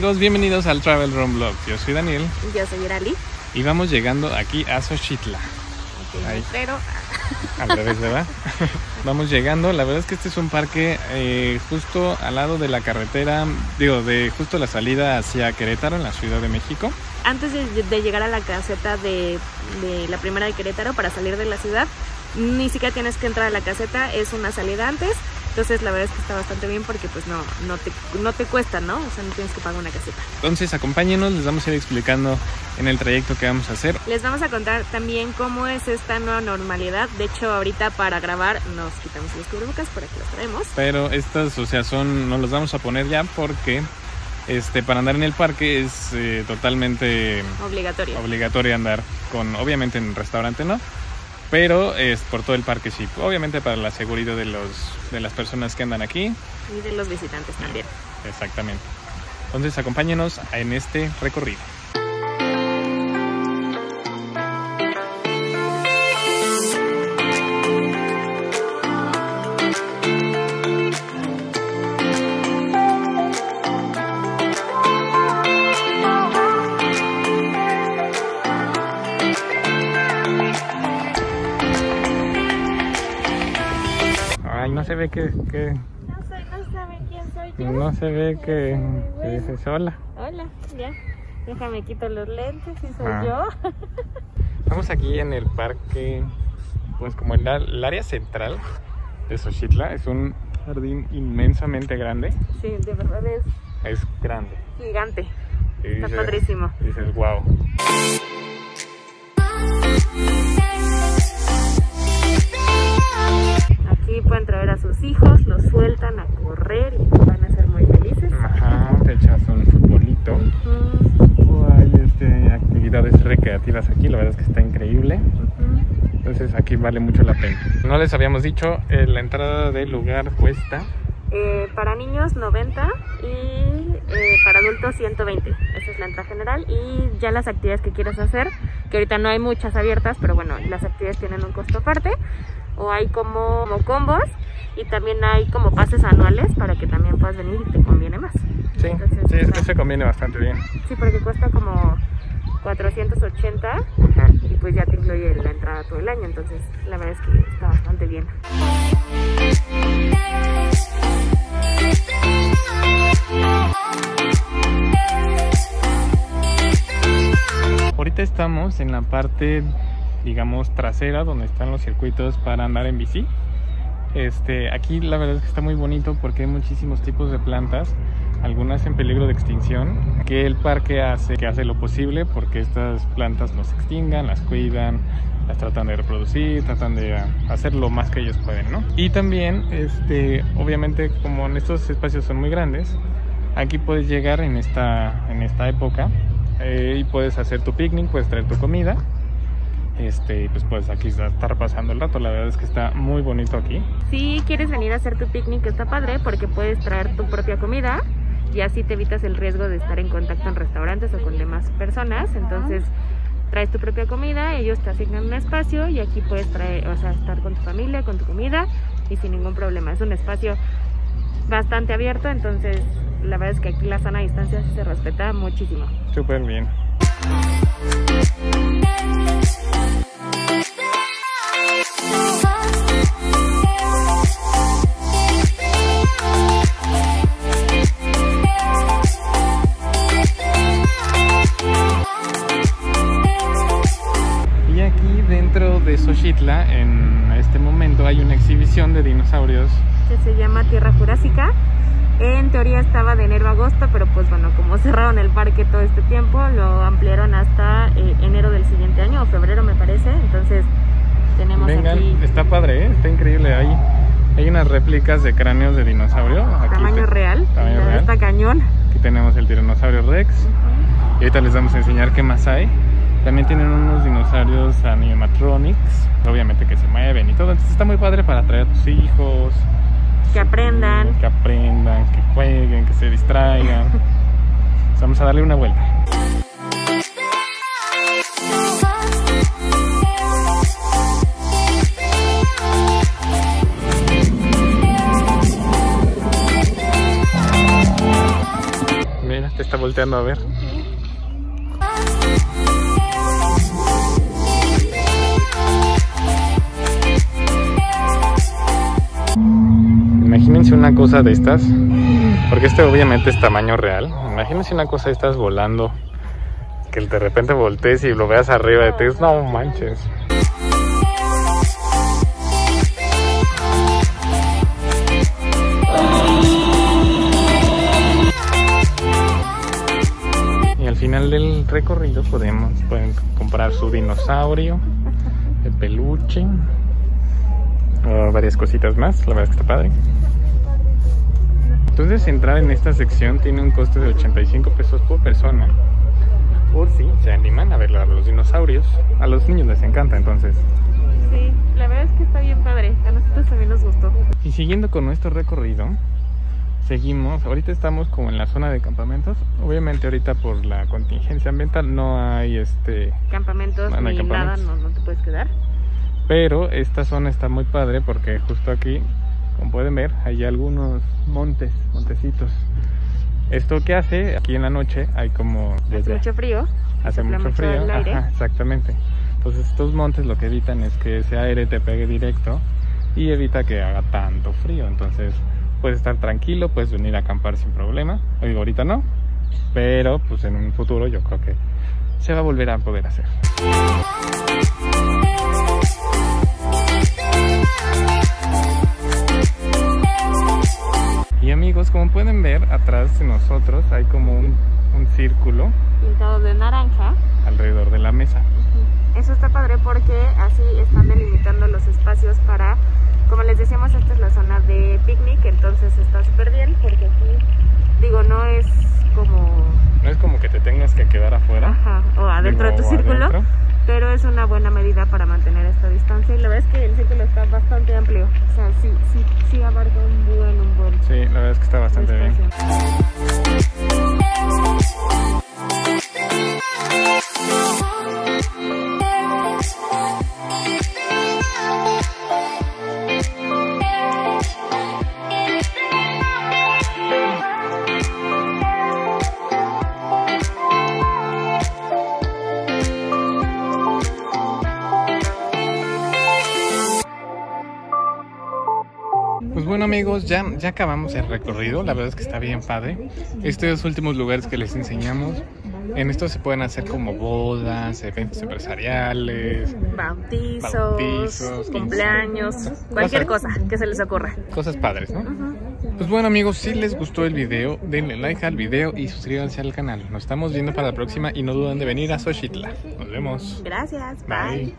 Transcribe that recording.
amigos, bienvenidos al Travel Room Vlog. Yo soy Daniel. Y yo soy Erali. Y vamos llegando aquí a Xochitla. Okay, pero... Al revés, ¿verdad? Vamos llegando. La verdad es que este es un parque justo al lado de la carretera, digo, de justo la salida hacia Querétaro, en la Ciudad de México. Antes de llegar a la caseta de la primera de Querétaro para salir de la ciudad, ni siquiera tienes que entrar a la caseta, es una salida antes. Entonces la verdad es que está bastante bien porque pues no te cuesta, ¿no? O sea, no tienes que pagar una caseta. Entonces acompáñenos, les vamos a ir explicando en el trayecto que vamos a hacer. Les vamos a contar también cómo es esta nueva normalidad. De hecho, ahorita para grabar nos quitamos los cubrebocas, por aquí los traemos. Pero estas, o sea, son, no los vamos a poner ya porque para andar en el parque es totalmente... Obligatorio andar con, obviamente en el restaurante no, pero es por todo el parque sí, obviamente para la seguridad de las personas que andan aquí. Y de los visitantes también. Exactamente. Entonces acompáñenos en este recorrido. No sabe quién soy yo. No se ve que dices hola. Hola, ya. Déjame quito los lentes y soy yo. Estamos aquí en el parque, pues como el área central de Xochitla. Es un jardín inmensamente grande. Sí, de verdad es. Es grande. Gigante. Está padrísimo. Dices, wow. Aquí pueden traer a sus hijos, los sueltan a correr y van a ser muy felices. Ajá, te echas un futbolito. O hay actividades recreativas aquí, la verdad es que está increíble. Entonces aquí vale mucho la pena. No les habíamos dicho, la entrada del lugar cuesta... para niños 90 y para adultos 120. Esa es la entrada general. Y ya las actividades que quieras hacer, que ahorita no hay muchas abiertas, pero bueno, las actividades tienen un costo aparte. O hay como combos y también hay como pases anuales para que también puedas venir y te conviene más. Sí, entonces, sí, eso se conviene bastante bien. Sí, porque cuesta como 480. Y pues ya te incluye la entrada todo el año, entonces la verdad es que está bastante bien. Ahorita estamos en la parte, digamos, trasera, donde están los circuitos para andar en bici. Aquí la verdad es que está muy bonito porque hay muchísimos tipos de plantas, algunas en peligro de extinción, que el parque hace lo posible porque estas plantas no se extingan, las cuidan, las tratan de reproducir, tratan de hacer lo más que ellos pueden, ¿no? Y también, obviamente, como en estos espacios son muy grandes, aquí puedes llegar en esta época y puedes hacer tu picnic, puedes traer tu comida. Pues puedes aquí estar pasando el rato, la verdad es que está muy bonito aquí. Si quieres venir a hacer tu picnic está padre porque puedes traer tu propia comida y así te evitas el riesgo de estar en contacto en restaurantes o con demás personas. Entonces traes tu propia comida, ellos te asignan un espacio y aquí puedes traer, o sea, estar con tu familia, con tu comida y sin ningún problema. Es un espacio bastante abierto, entonces la verdad es que aquí la sana distancia se respeta muchísimo. Súper bien. Y aquí dentro de Xochitla, en este momento, hay una exhibición de dinosaurios que se llama Tierra Jurásica. En teoría estaba de enero a agosto, pero pues bueno, como cerraron el parque todo este tiempo, lo ampliaron hasta enero del siguiente año, o febrero me parece. Entonces tenemos... Vengan, aquí... Está padre, ¿eh? Está increíble. Hay unas réplicas de cráneos de dinosaurio. Aquí tamaño real. Está cañón. Aquí tenemos el tiranosaurio Rex. Y ahorita les vamos a enseñar qué más hay. También tienen unos dinosaurios animatronics, obviamente que se mueven y todo. Entonces está muy padre para atraer a tus hijos. Que aprendan, que jueguen, que se distraigan. Vamos a darle una vuelta. Mira, te está volteando a ver. Imagínense una cosa de estas, porque este obviamente es tamaño real. Imagínense una cosa de estas volando, que de repente voltees y lo veas arriba de ti. No manches. Y al final del recorrido pueden comprar su dinosaurio, el peluche, varias cositas más. La verdad es que está padre. Entonces entrar en esta sección tiene un costo de 85 pesos por persona, por si se animan a ver a los dinosaurios. A los niños les encanta, entonces. Sí, la verdad es que está bien padre. A nosotros también nos gustó. Y siguiendo con nuestro recorrido, seguimos. Ahorita estamos como en la zona de campamentos. Obviamente ahorita por la contingencia ambiental no hay campamentos, no hay campamentos. Nada, no te puedes quedar. Pero esta zona está muy padre porque justo aquí, como pueden ver, hay algunos montecitos. Esto que hace, aquí en la noche hay como... Hace mucho frío. Hace mucho frío, ajá, exactamente. Entonces estos montes lo que evitan es que ese aire te pegue directo y evita que haga tanto frío. Entonces puedes estar tranquilo, puedes venir a acampar sin problema. Digo, ahorita no, pero pues en un futuro yo creo que se va a volver a poder hacer. Y amigos, como pueden ver, atrás de nosotros hay como un círculo pintado de naranja alrededor de la mesa. Eso está padre porque así están delimitando los espacios para, como les decíamos, esta es la zona de picnic, entonces está súper bien porque aquí, digo, no es como que te tengas que quedar afuera, ajá, o adentro, digo, de tu círculo, adentro. Pero es una buena medida para mantener esta distancia. Y la verdad es que el círculo está bastante amplio. O sea, sí abarca un buen. Sí, la verdad es que está bastante bien. Amigos, ya acabamos el recorrido. La verdad es que está bien padre. Estos últimos lugares que les enseñamos, en estos se pueden hacer como bodas, eventos empresariales, bautizos, cumpleaños, cualquier cosa que se les ocurra. Cosas padres, ¿no? Pues bueno amigos, si les gustó el video, denle like al video y suscríbanse al canal. Nos estamos viendo para la próxima y no duden de venir a Xochitla. Nos vemos. Gracias. Bye.